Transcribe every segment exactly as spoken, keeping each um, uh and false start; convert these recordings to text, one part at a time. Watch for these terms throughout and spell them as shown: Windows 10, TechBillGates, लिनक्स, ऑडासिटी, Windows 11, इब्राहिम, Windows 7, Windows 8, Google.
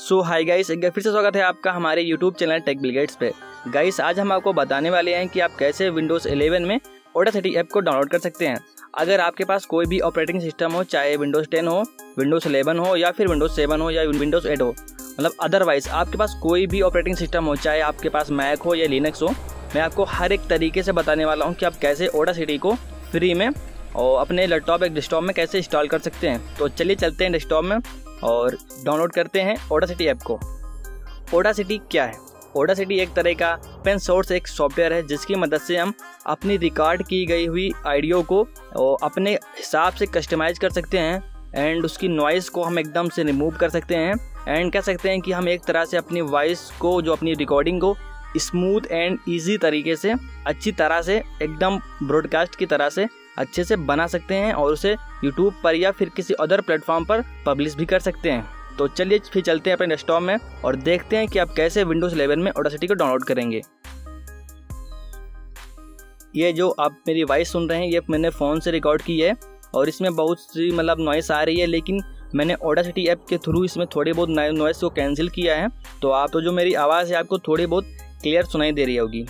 सो hi guys, एक बार फिर से स्वागत है आपका हमारे यूट्यूब चैनल टेक बिलगेट्स पे। गाइस आज हम आपको बताने वाले हैं कि आप कैसे विंडोज़ इलेवन में ऑडासिटी ऐप को डाउनलोड कर सकते हैं। अगर आपके पास कोई भी ऑपरेटिंग सिस्टम हो, चाहे विंडोज़ टेन हो, विंडोज़ इलेवन हो या फिर विंडोज़ सेवन हो या विंडोज़ एट हो, मतलब अदरवाइज आपके पास कोई भी ऑपरेटिंग सिस्टम हो, चाहे आपके पास मैक हो या लिनक्स हो, मैं आपको हर एक तरीके से बताने वाला हूँ कि आप कैसे ऑडासिटी को फ्री में और अपने लैपटॉप या डेस्कटॉप में कैसे इंस्टॉल कर सकते हैं। तो चलिए चलते हैं डेस्कटॉप में और डाउनलोड करते हैं ऑडासिटी ऐप को। ऑडासिटी क्या है? ऑडासिटी एक तरह का पेन सोर्स एक सॉफ्टवेयर है जिसकी मदद से हम अपनी रिकॉर्ड की गई हुई ऑडियो को अपने हिसाब से कस्टमाइज कर सकते हैं एंड उसकी नॉइज़ को हम एकदम से रिमूव कर सकते हैं एंड कह सकते हैं कि हम एक तरह से अपनी वॉइस को, जो अपनी रिकॉर्डिंग को स्मूथ एंड ईजी तरीके से, अच्छी तरह से, एकदम ब्रॉडकास्ट की तरह से अच्छे से बना सकते हैं और उसे यूट्यूब पर या फिर किसी अदर प्लेटफॉर्म पर पब्लिश भी कर सकते हैं। तो चलिए फिर चलते हैं अपने डेस्कटॉप में और देखते हैं कि आप कैसे विंडोज़ इलेवन में ऑडासिटी को डाउनलोड करेंगे। ये जो आप मेरी वॉइस सुन रहे हैं ये मैंने फ़ोन से रिकॉर्ड की है और इसमें बहुत सी मतलब नॉइस आ रही है, लेकिन मैंने ऑडासिटी ऐप के थ्रू इसमें थोड़ी बहुत नॉइस को कैंसिल किया है। तो आप तो जो मेरी आवाज़ है आपको थोड़ी बहुत क्लियर सुनाई दे रही होगी।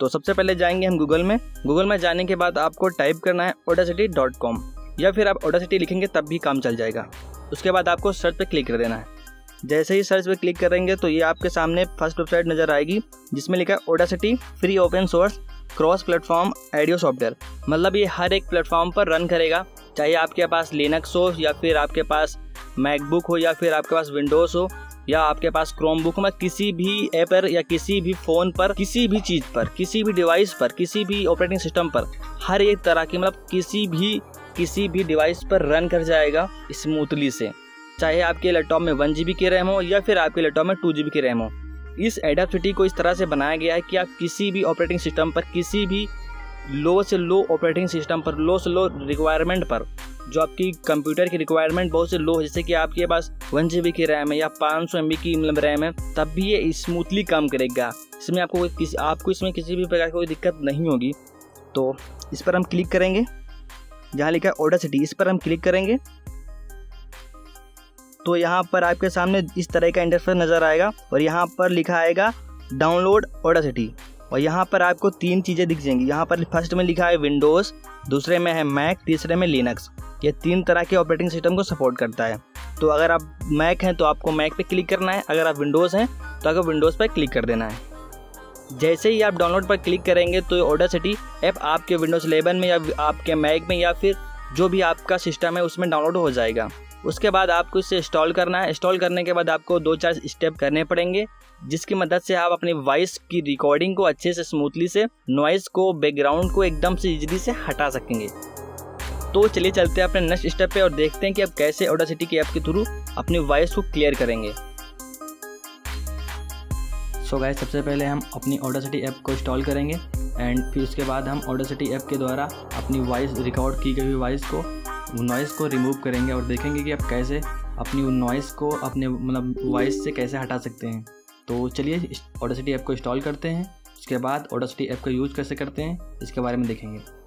तो सबसे पहले जाएंगे हम गूगल में। गूगल में जाने के बाद आपको टाइप करना है ऑडासिटी डॉट कॉम या फिर आप ऑडासिटी लिखेंगे तब भी काम चल जाएगा। उसके बाद आपको सर्च पे क्लिक कर देना है। जैसे ही सर्च पे क्लिक करेंगे तो ये आपके सामने फर्स्ट वेबसाइट नज़र आएगी जिसमें लिखा है ऑडासिटी free open source cross platform audio software. मतलब ये हर एक प्लेटफॉर्म पर रन करेगा, चाहे आपके पास लिनक्स हो या फिर आपके पास मैकबुक हो या फिर आपके पास विंडोज़ हो या आपके पास क्रोमबुक में, किसी भी ऐप पर या किसी भी फ़ोन पर, किसी भी चीज़ पर, किसी भी डिवाइस पर, किसी भी ऑपरेटिंग सिस्टम पर, हर एक तरह की मतलब किसी भी किसी भी डिवाइस पर रन कर जाएगा स्मूथली से। चाहे आपके लैपटॉप में वन जी बी की रैम हो या फिर आपके लैपटॉप में टू जी बी की रैम हो। इस ऑडासिटी को इस तरह से बनाया गया है कि आप किसी भी ऑपरेटिंग सिस्टम पर, किसी भी लो से लो ऑपरेटिंग सिस्टम पर, लो से लो रिक्वायरमेंट पर, जो आपकी कंप्यूटर की रिक्वायरमेंट बहुत से लो है, जैसे कि आपके पास वन जी बी की रैम है या पाँच सौ एम बी की मतलब रैम है, तब भी ये स्मूथली काम करेगा। इसमें आपको किसी आपको इसमें किसी भी प्रकार की कोई दिक्कत नहीं होगी। तो इस पर हम क्लिक करेंगे, जहाँ लिखा है ऑडासिटी, इस पर हम क्लिक करेंगे तो यहाँ पर आपके सामने इस तरह का इंटरफेस नज़र आएगा और यहाँ पर लिखा आएगा डाउनलोड ऑडासिटी। और यहाँ पर आपको तीन चीज़ें दिख जाएंगी। यहाँ पर फर्स्ट में लिखा है विंडोज़, दूसरे में है मैक, तीसरे में लिनक्स। ये तीन तरह के ऑपरेटिंग सिस्टम को सपोर्ट करता है। तो अगर आप मैक हैं तो आपको मैक पे क्लिक करना है, अगर आप विंडोज़ हैं तो आपको विंडोज़ पर क्लिक कर देना है। जैसे ही आप डाउनलोड पर क्लिक करेंगे तो ऑडासिटी ऐप आपके विंडोज़ इलेवन में या आपके मैक में या फिर जो भी आपका सिस्टम है उसमें डाउनलोड हो जाएगा। उसके बाद आपको इसे इंस्टॉल करना है। इंस्टॉल करने के बाद आपको दो चार स्टेप करने पड़ेंगे जिसकी मदद से आप अपनी वॉइस की रिकॉर्डिंग को अच्छे से, स्मूथली से, नॉइज़ को, बैकग्राउंड को एकदम से इजीली से हटा सकेंगे। तो चलिए चलते हैं अपने नेक्स्ट स्टेप पे और देखते हैं कि आप कैसे ऑडासिटी के ऐप के थ्रू अपनी वॉइस को क्लियर करेंगे। सो गाइस, सबसे पहले हम अपनी ऑडासिटी ऐप को इंस्टॉल करेंगे एंड फिर उसके बाद हम ऑडासिटी ऐप के द्वारा अपनी वॉइस, रिकॉर्ड की गई वॉइस को, नॉइज़ को रिमूव करेंगे और देखेंगे कि आप कैसे अपनी नॉइज़ को अपने मतलब वॉइस से कैसे हटा सकते हैं। तो चलिए ऑडासिटी ऐप को इंस्टॉल करते हैं, उसके बाद ऑडासिटी ऐप का यूज़ कैसे करते हैं इसके बारे में देखेंगे।